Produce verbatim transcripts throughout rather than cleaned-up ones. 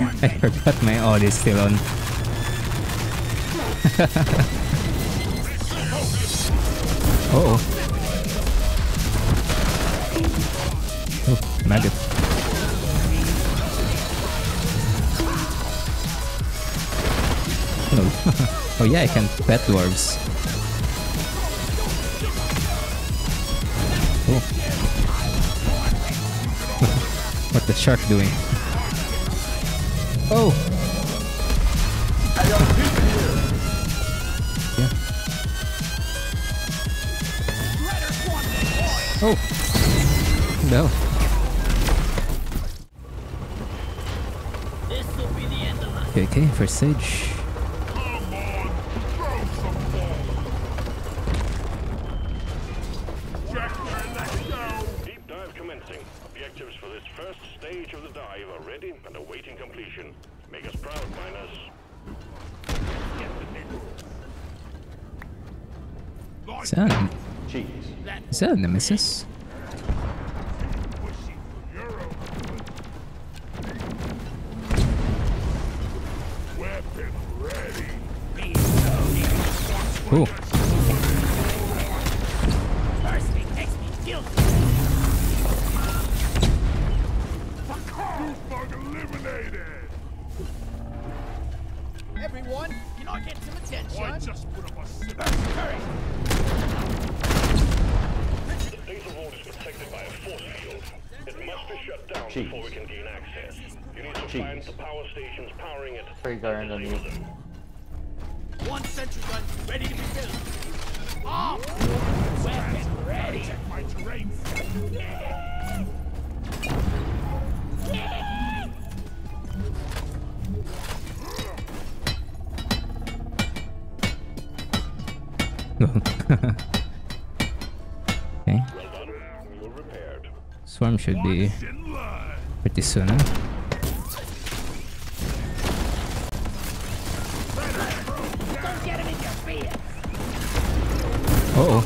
I forgot my O D is still on. Oh. Oh, nugget. Hello. Oh yeah, I can pet dwarves. Oh. What's the shark doing? Oh! Yeah. Oh! No. Okay, okay, first stage. Is that a nemesis? Oh. Everyone, can I get some attention? I just put up a protected by a force field. It must be shut down Jeez. before we can gain access. You need to Jeez. find the power stations powering it. One sentry gun ready to be built. Off! Weapon ready! Check my terrain. Yeah. Yeah. Okay. Swarm should be pretty soon, huh? Uh oh.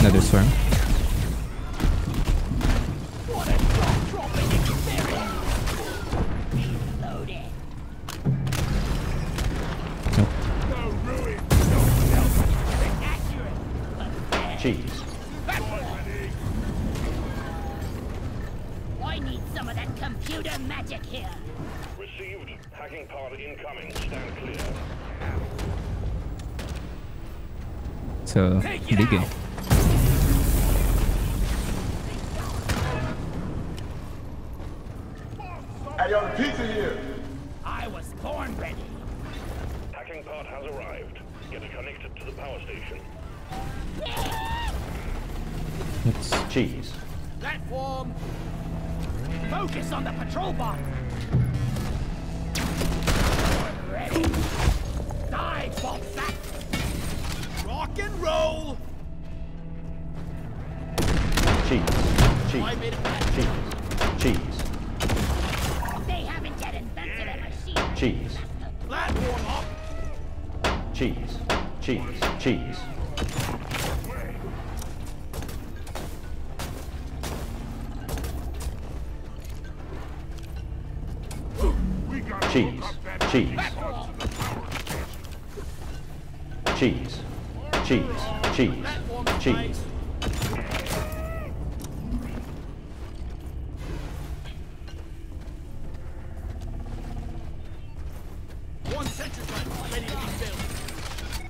Another swarm. Nope. Jeez. I need some of that computer magic here. Received. Hacking pod incoming. Stand clear. So big game. Pizza here. I was born ready. Hacking pod has arrived. Get it connected to the power station. It's cheese. Platform. Focus on the patrol bot. Born ready. Die, bomb sack. Rock and roll. Cheese. Cheese. Cheese. Cheese. Cheese. Cheese. Platform up. Cheese. Cheese. Cheese. Cheese. Cheese. Cheese. Cheese. Cheese. Cheese.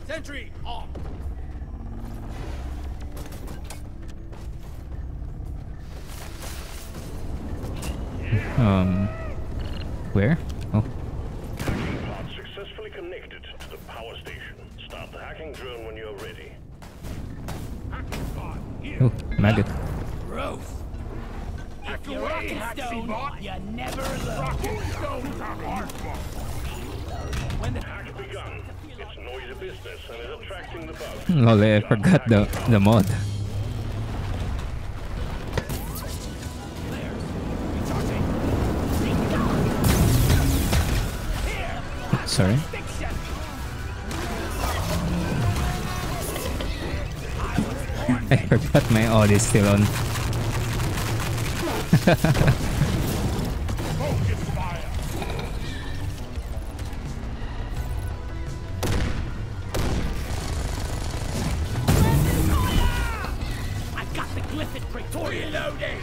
Sentry off. Um, where? Oh. Hacking pod successfully connected to the power station. Start the hacking drone when you're ready. Hacking pod here. Oh, maggot. Gross. Hack your rocket stone. Bot. You never alone. Rocket stones are hard. When the hack begun, it's noisy business. Lol, I forgot the, the mod. Sorry. I forgot my Audi is still on. I got the glyph at Praetorian loading.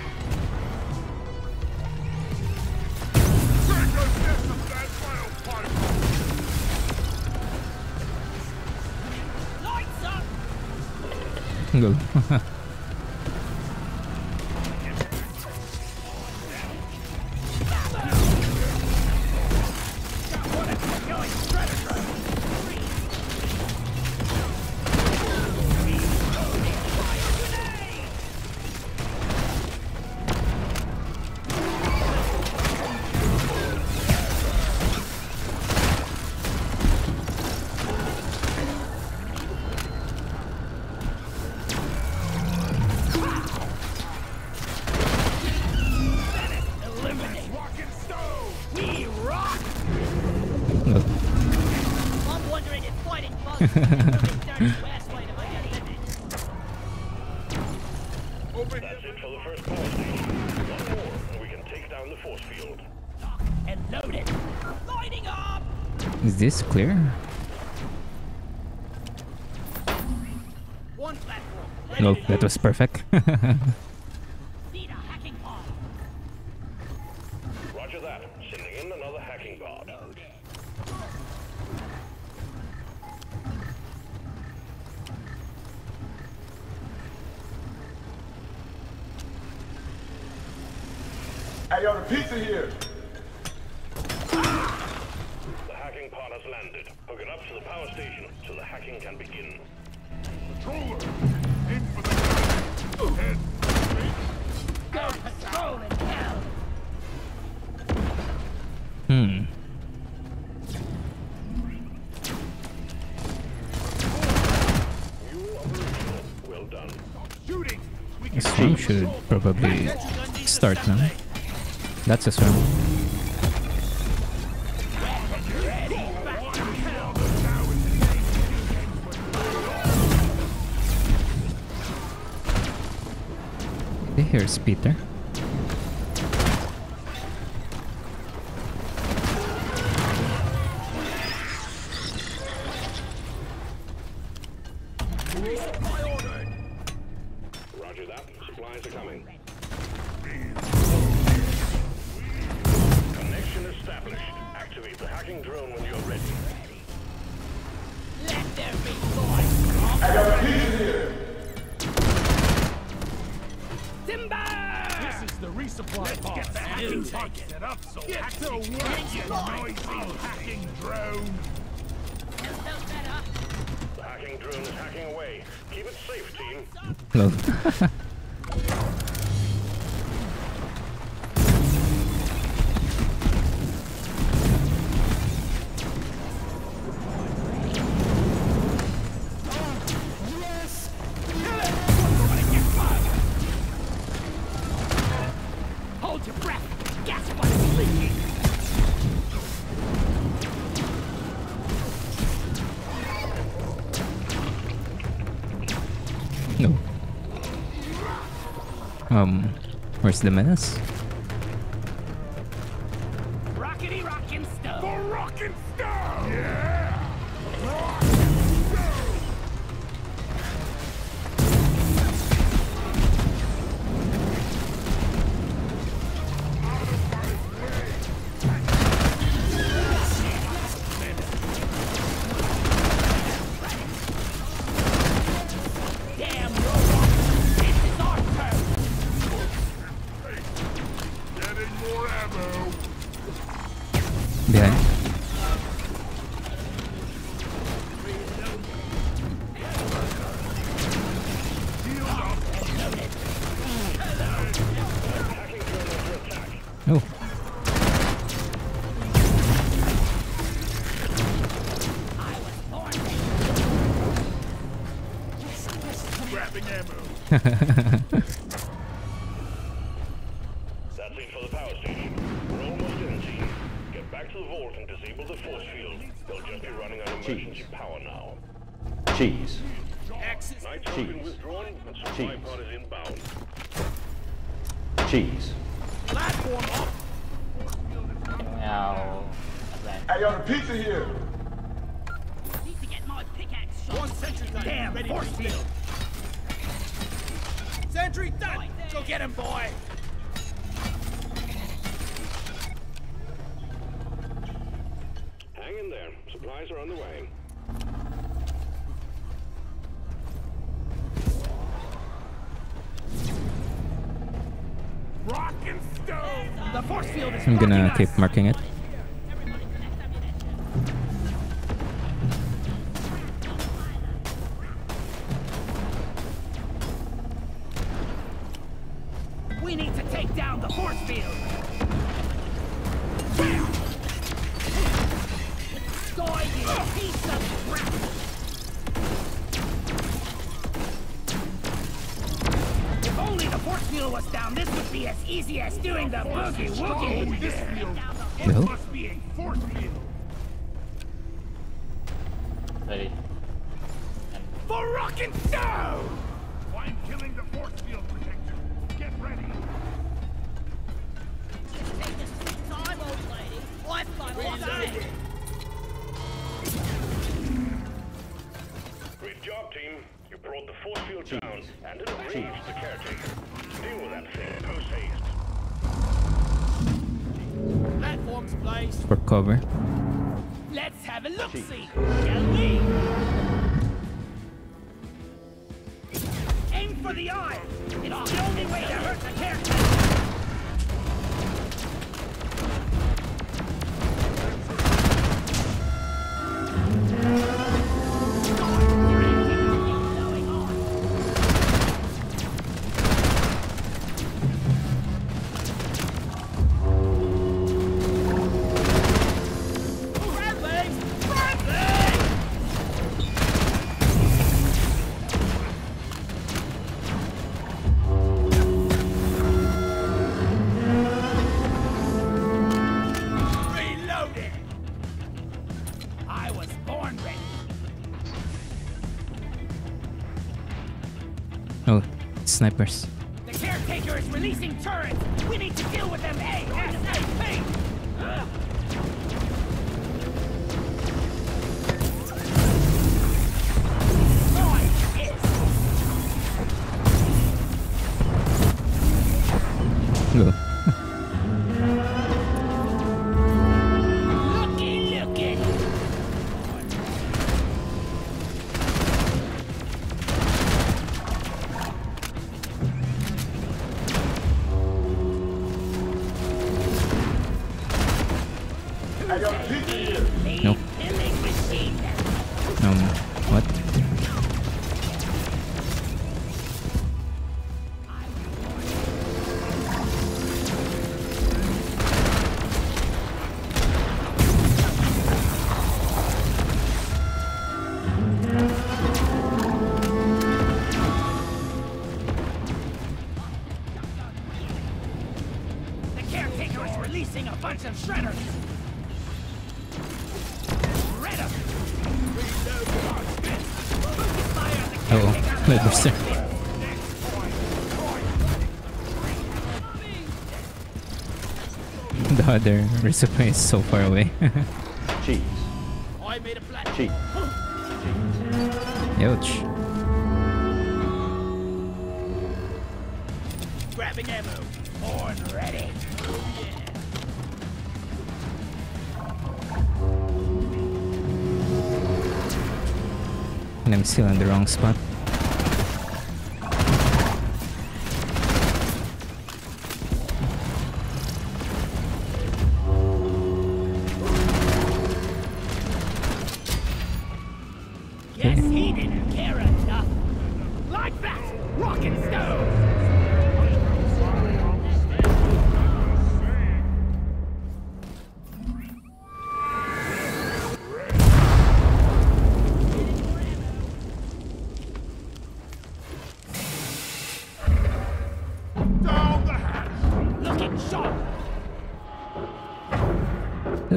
Is this clear? No, that was perfect. Roger that. Sending in another hacking pod. Hey, y'all, the pizza here. Landed. Hook it up to the power station so the hacking can begin. Controller! In for the head! Go patrol and hell! Hmm. You are brutal. Well done. Shooting! The stream should probably start now. That's a swim. Here's Peter. Roger that. Supplies are coming. Connection established. Activate the hacking drone when you're ready. Let there be voice. I got a piece here. Timber! This is the resupply pod. Get the hacking pod set up so get to work, you noisy hacking drone. The hacking drone is hacking away. Keep it safe, team. Hello. Um, where's the menace? Rockety rockin' stone! For rockin' stone! Yeah! Rockin' Settling for the power station. We're almost in, team. Get back to the vault and disable the force field. They'll just be running on emergency Jeez. power now. Jeez. Nitro's been withdrawn and supply pod is inbound. Jeez. Platform up! No. Hey, y'all, the pizza here! Need to get my pickaxe shot. One sentry gun. Damn, ready force field. field. Sentry done! Right, go get him, boy! Hang in there. Supplies are on the way. Rock and stone! The force field is I'm gonna keep us. marking it. We need to take down the force field. Destroy you piece of crap! If only the force field was down, this would be as easy as doing the boogie woogie with this field. It must be a force field. Ready. For rock and stone! I'm killing the force field protector. Get ready. Great job, team. You brought the force field Jeez. down and it relieves the caretaker. Deal with that thing post haste. Platforms placed. For cover. Let's have a look see, shall we? Aim for the eye. It's the only way to hurt the character. Snipers. The caretaker is releasing turrets. We need to deal with them ASAP. Noise is. Nope. Um, what? The caretaker is releasing a bunch of shredders. Oh, wait, there's there. The other resupply is so far away. Jeez. I made a flat. Jeez. Ouch. Grabbing ammo. Born ready. Yeah. I'm still in the wrong spot. Yes, okay. He didn't care enough. Like that, rock and stone.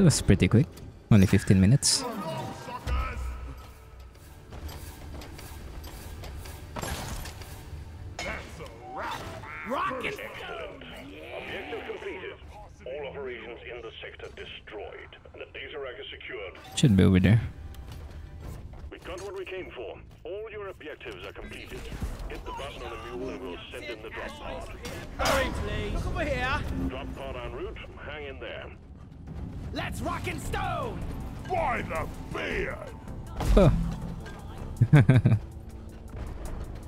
That was pretty quick. Only fifteen minutes. Should be over there. We got what we came for. All your objectives are completed. Hit the button on the mule and we'll send in the drop pod. Hurry, please. Look over here. Drop pod en route. Hang in there. Let's rock and stone. By the beard. Oh.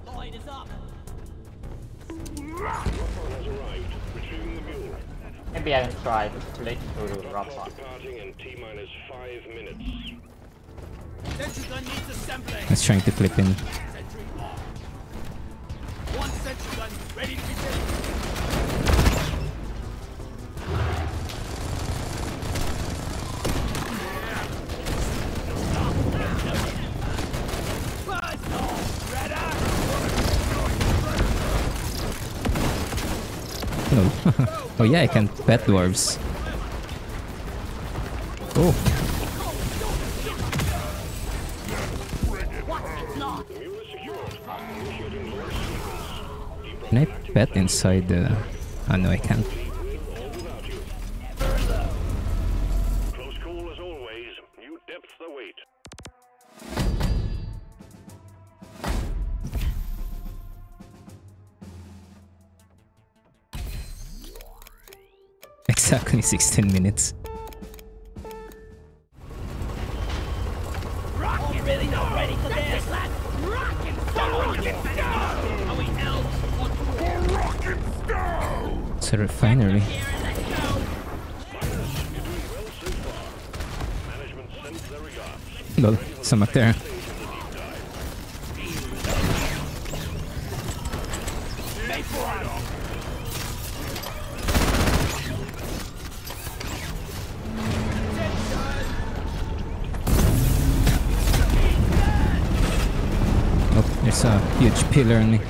Lloyd is up. Drop pod has arrived. Retrieving the mule. Maybe I can try to late to the drop pod. That's trying to clip in. No. Oh yeah, I can pet dwarves. Oh. Can I pet inside the... Oh no, I can't. Close call as always. You depth the weight. Exactly sixteen minutes. Refinery. Lol, some up there. Oh, there's a huge pillar on me.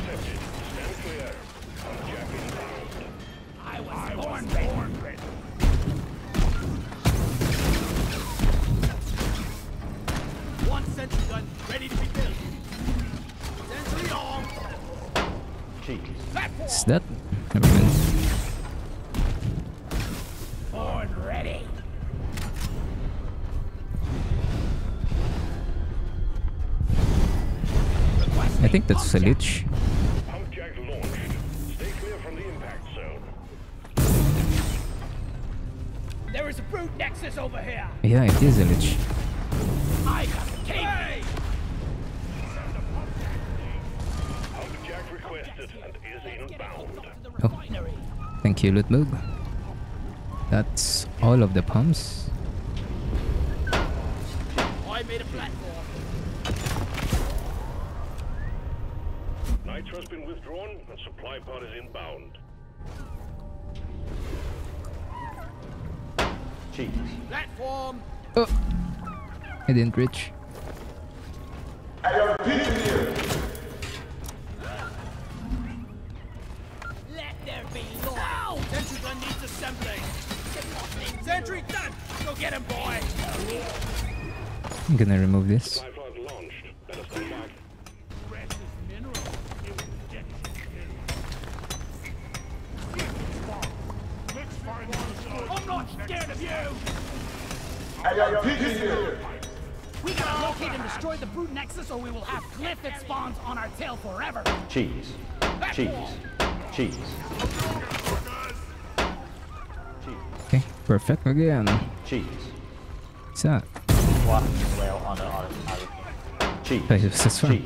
Is that? Never mind. Born ready. I think that's a lich. There is a brute nexus over here. Yeah, it is a lich. I got the cave. Oh, thank you, Lutmug. That's all of the pumps. I made a platform. Nitro's been withdrawn and supply pod is inbound. Jeez. Platform. Oh, I didn't reach. I am pitching here. I'm gonna remove this. I'm not scared of you. I got picking you. We gotta locate and destroy the brute nexus, or we will have Cliff that spawns on our tail forever. Cheese, cheese, cheese. Okay, perfect again. Cheese. What's that? What? Well, on the other side. Cheese. That's fine.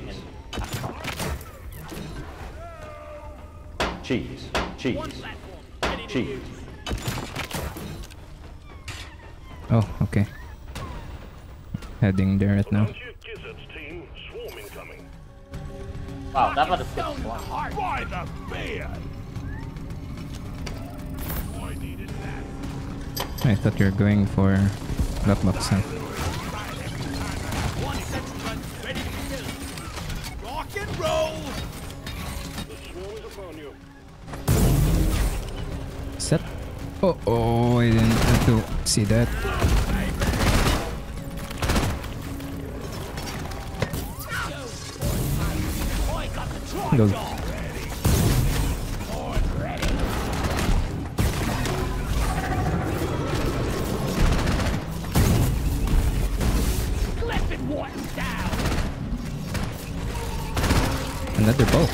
Cheese. Cheese. Cheese. Oh, okay. Heading there right now. Wow, that was a good one. By the beard. I thought you were going for block box. Huh? Set. Oh, oh, I didn't have to see that. Those. Another boat.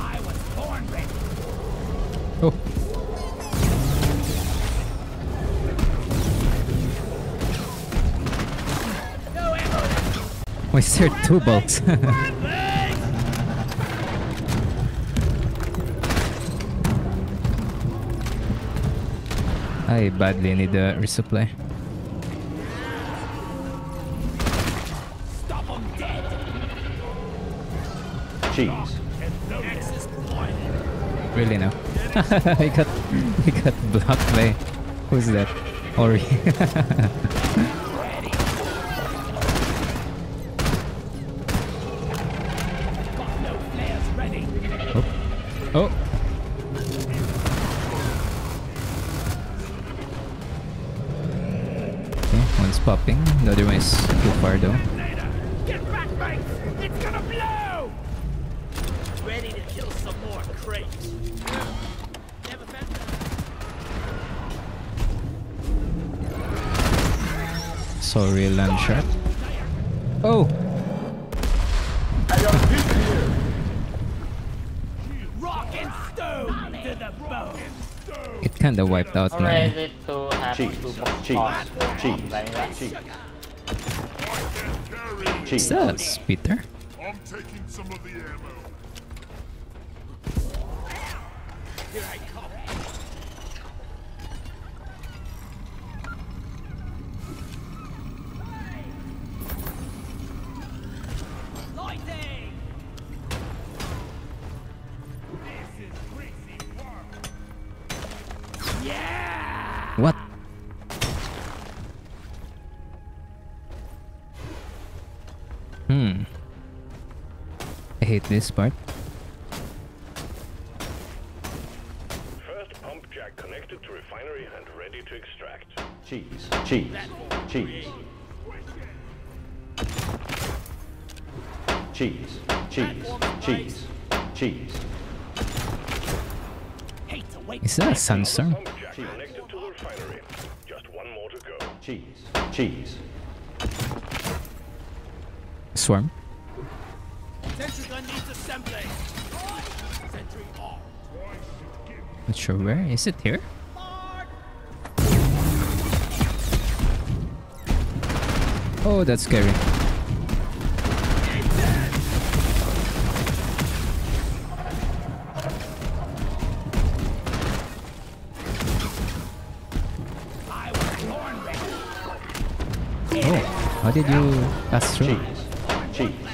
I was born ready. Oh. No ammo. Wait, is there no two boats? I badly need a resupply. Stop him dead. Jeez. Really no. I got I got blocked by who's that? Ori. Oh. Oh. Popping. The other one is too far though. Get back, mate! It's gonna blow! Ready to kill some more crates. Never met that. Sorry, Landshark. Oh! I got people here! Rock and stone to the bone! It kinda wiped out my... Cheese, cheese, cheese, cheese. Cheese. That's Peter. I'm taking some of the ammo. Here I come. This is crazy work. Yeah. What? Hmm. I hate this part. First pump jack connected to refinery and ready to extract. Cheese, cheese, cheese. Cheese, cheese, cheese, cheese. Is that a sandstorm? Connected to the refinery. Just one more to go. Cheese, cheese. Swarm. Sentry gun needs assembly. Sentry off. Not sure where. Is it here? Oh, that's scary. Oh, how did you pass through? Cheese.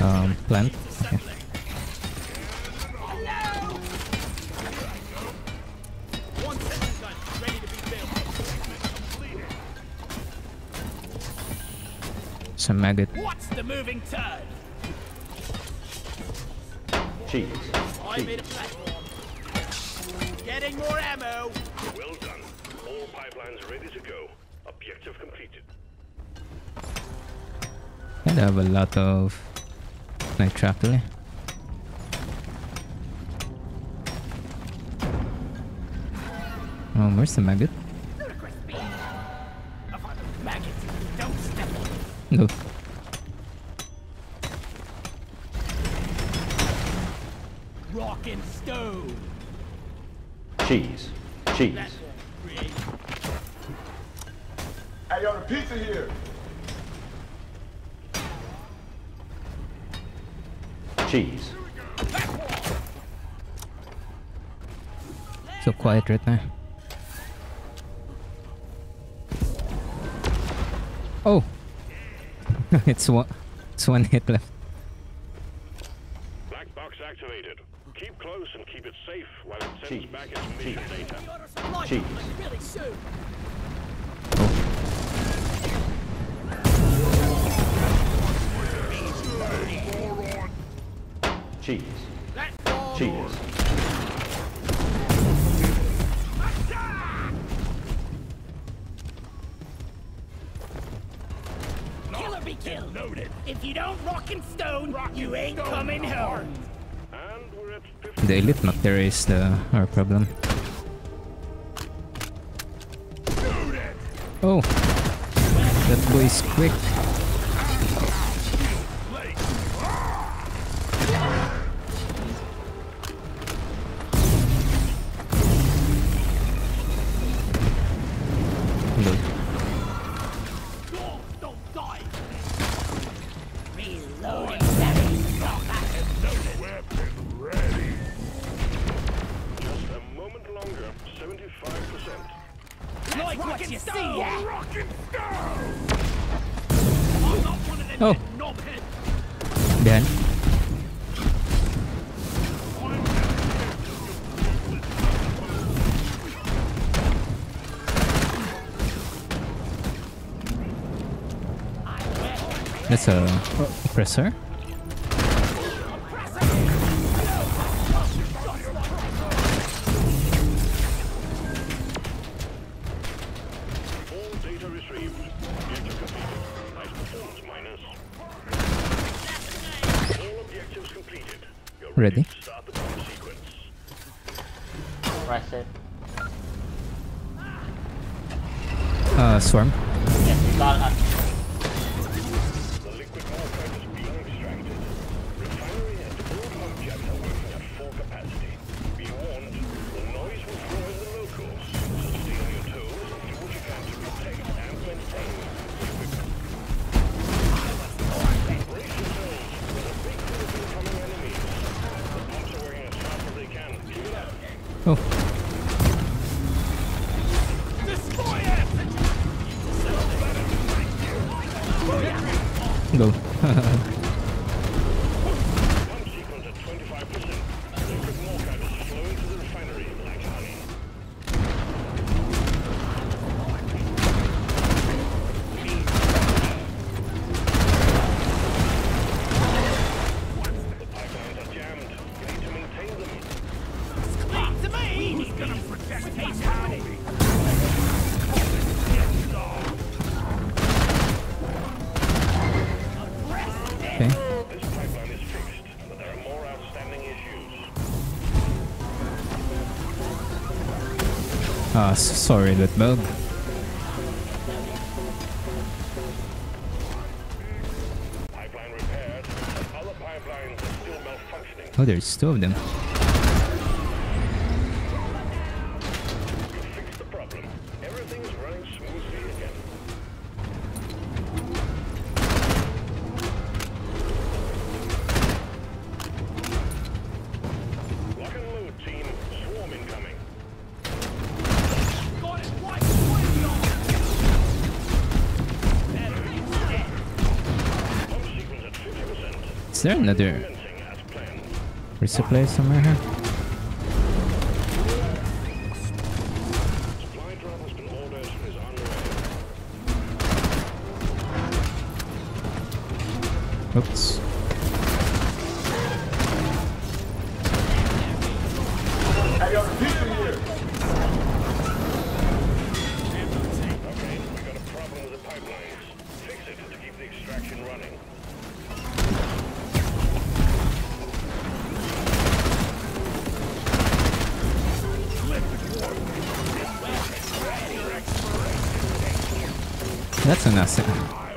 Um, plant. Okay. Some maggot. What's the moving turd? Cheese. I made a platform. Getting more ammo. Well done. All pipelines ready to go. Objective completed. I have a lot of night trap today. Oh, where's the maggot? No. Rock and stone. Cheese. Cheese. I got a pizza here. Cheese. So quiet right now. Oh, it's one. It's one hit left. Black box activated. Keep close and keep it safe while it sends cheese. Back its mission data. Cheese. Cheese. Cheese. kill. Loaded. If you don't rock and stone, rock you ain't stone coming home. The elite map there is the our problem. Oh, that boy's quick. Oh, behind. That's a oppressor. Ready. Rush it. Uh, swarm. Yes, we got us. The liquid archive is being extracted. Refinery and all objects are working at full capacity. Be warned, the noise will throw in the locals. So stay on your toes and do what you can to protect and maintain the equipment. Brace yourselves for the big group of incoming enemies. Oh. Go. Ah, sorry, that bug. Pipeline repaired, but other pipelines are still malfunctioning. Oh, there's two of them. You fixed the problem. Everything's running smoothly again. Lock and load, team. Swarm incoming. Is there another resupply somewhere here? Oops. Okay, we got a problem with the pipelines. Fix it to keep the extraction running. That's an asset.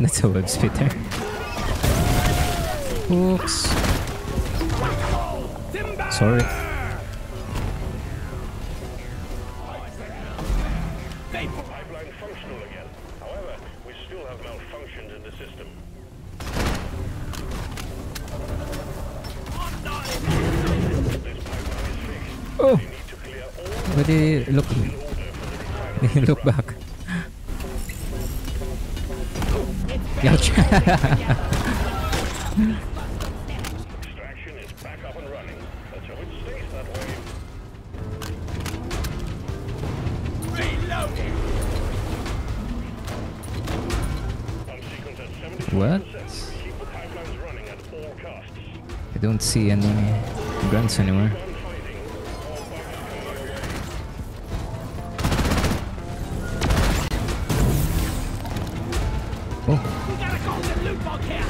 That's a web spitter. Oops. Sorry. Pipeline functional again. However, we still have malfunctioned in the system. Oh. But they look. They look back. Gotcha. Extraction is back up and running. That's how it stays that way. Reloading. What? Keep the pipelines running at all costs. I don't see any guns anywhere. Oh. We gotta call the loot bug here.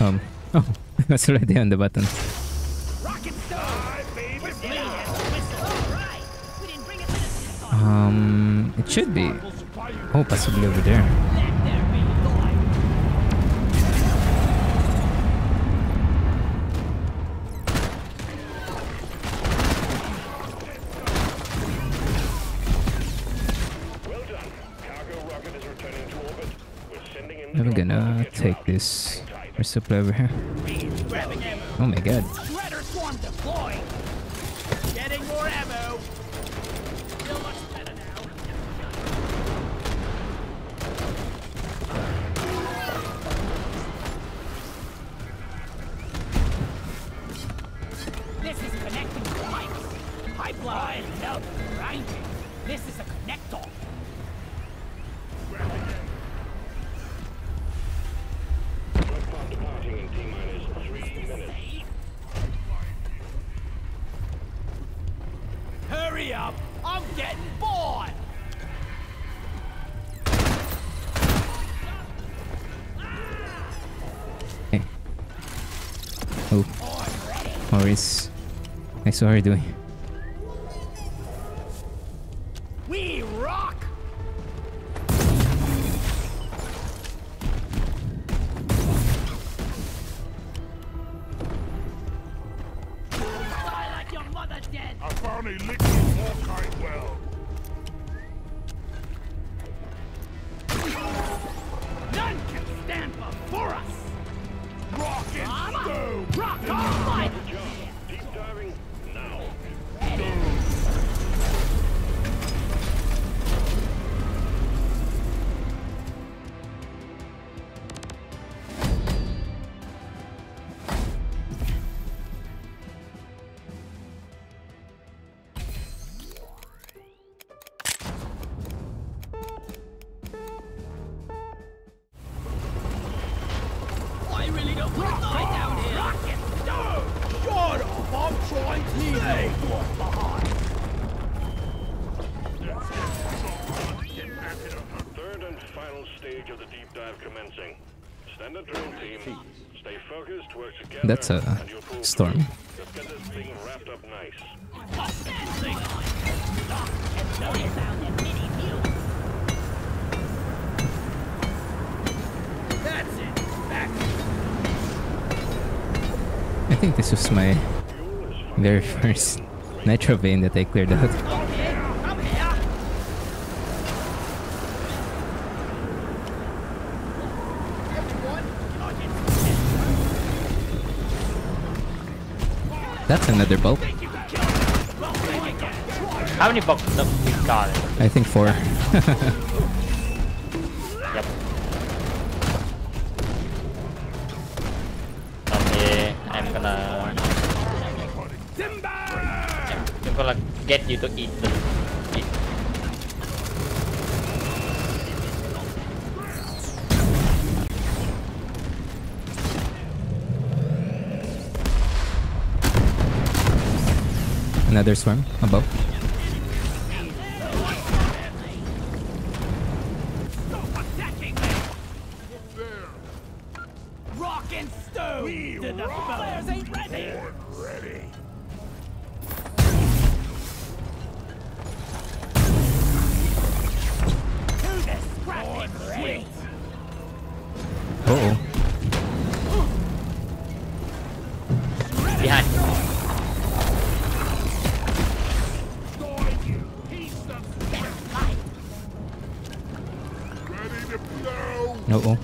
Um, oh, that's already on the button. Um, it should be. Oh, possibly over there. I'm gonna take this resupply over here. Oh my god. So how are you doing? We rock. I like your mother dead. I found a liquid walkite well. None can stand before us. Rock and stone. Rock on my deep diving. That's a storm. Let's get this thing wrapped up nice. That's it. Back. I think this was my very first nitro vein that I cleared out. That's another bulb. How many bulbs have we got? I think four. Yep. Okay, I'm gonna... I'm gonna get you to eat the... Eat. Another swarm above. Rock and stone. We the players ain't ready. ready. To the scrapping ready. Uh oh. Uh-oh.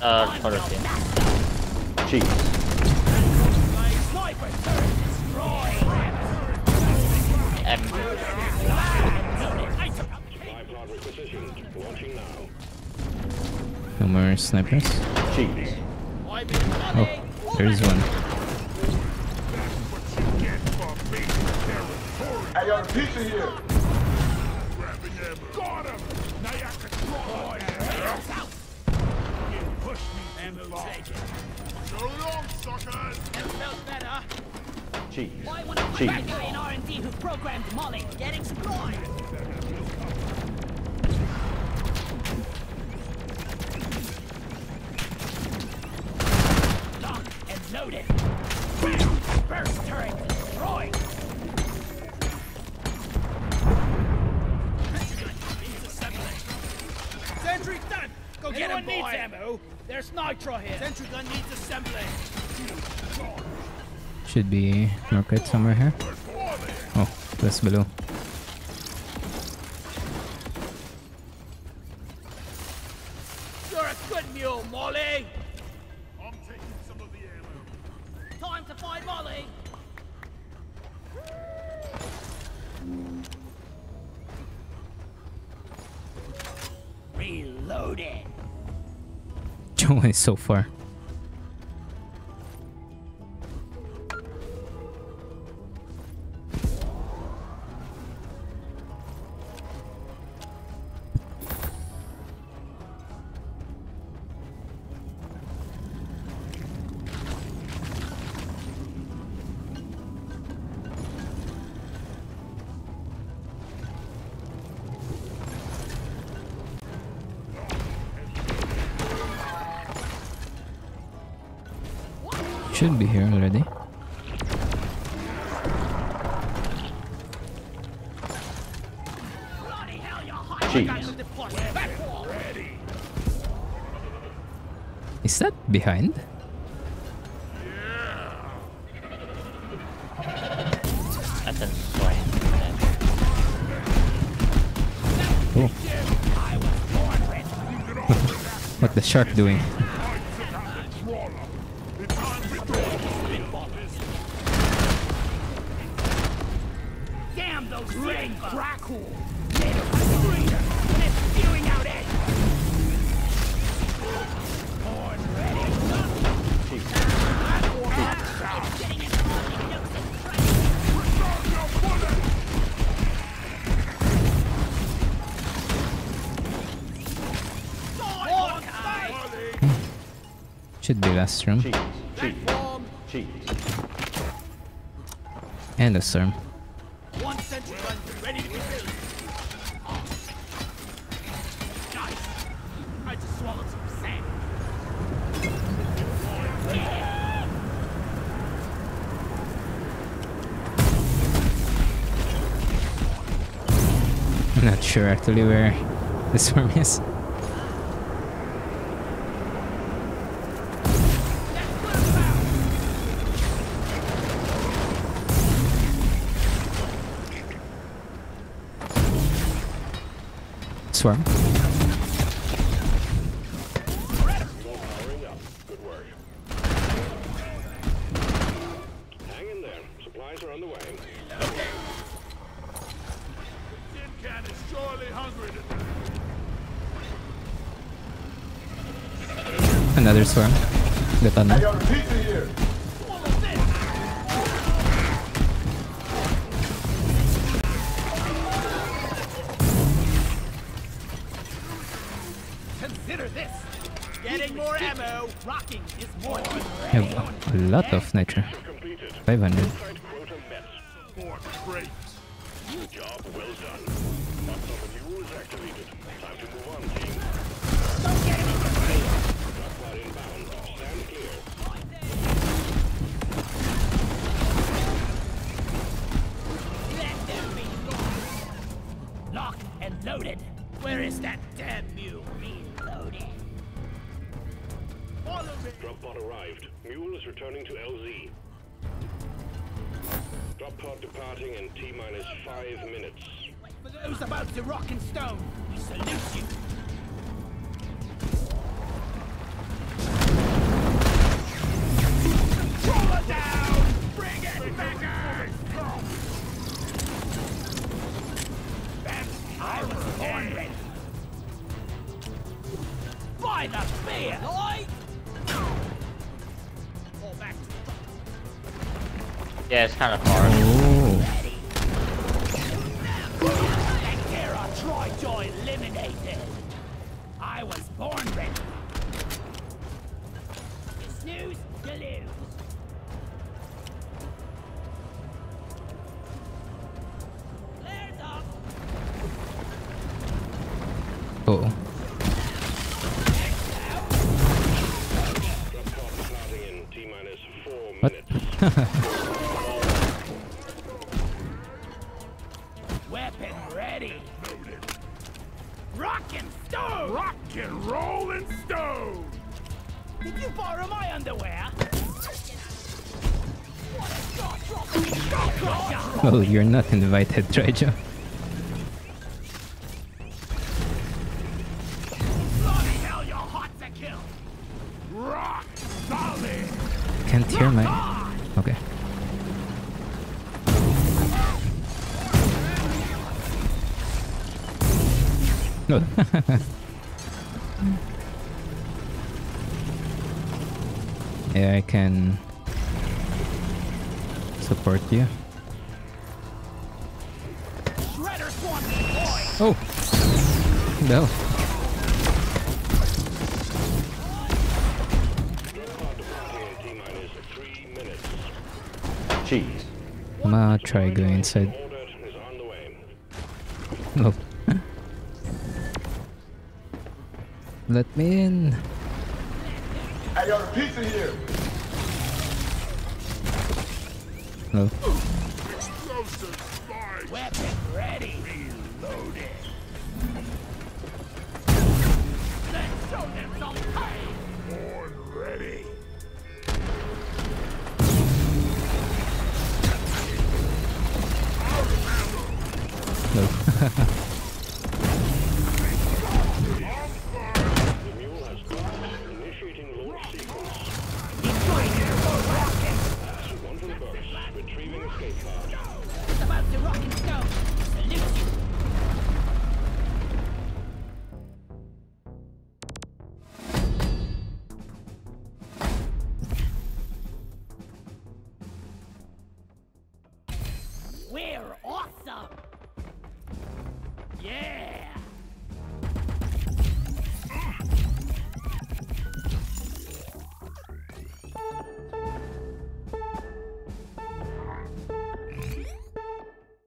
Uh, sorry. Jeez. M. No more snipers. Oh, there is one. I got a piece of here. Cheese. Cheese. In R and D who programmed Molly get explored. Locked and loaded. First turret destroyed. Sentry done. Go get him, boy. Anyone needs ammo? There's nitro here. Sentry gun needs assembling. Should be rocket somewhere here. Oh, that's below. You're a good mule, Molly. I'm taking some of the ammo. Time to find Molly. Reloading. Joey so far. Should be here already. Jeez. Is that behind? Oh. What the shark doing? Should be last room. Cheese. Cheese. And a storm. One sentry gun ready to be filled. Guys, I just swallowed some sand. I'm not sure actually where the storm is. Swarm. Hang in there. Supplies are on the way. Another swarm. The thunder. I have a lot of nitro. five hundred. Locked and loaded. Where is that damn mule? Reloaded. Drop pod arrived. Mule is returning to L Z. Drop pod departing in T minus five minutes. For those about to rock and stone, we salute you. Roll it down! Bring it back! Let us be light. Yeah, it's kind of far. Ooh. And here are Troy-Joy eliminated. I was born ready. You snooze, you lose. Cool. What? Weapon ready. Rock and stone. Rock and roll and stone. Did you borrow my underwear? Oh, you're not invited, Treasure. Can't hear my... Okay. No. Yeah, I can support you. Oh! No. Jeez. I'm gonna try going inside. No. Let me in. I got a pizza here. No. Weapon ready. Reloaded. Let's show them some pain. Born ready. No.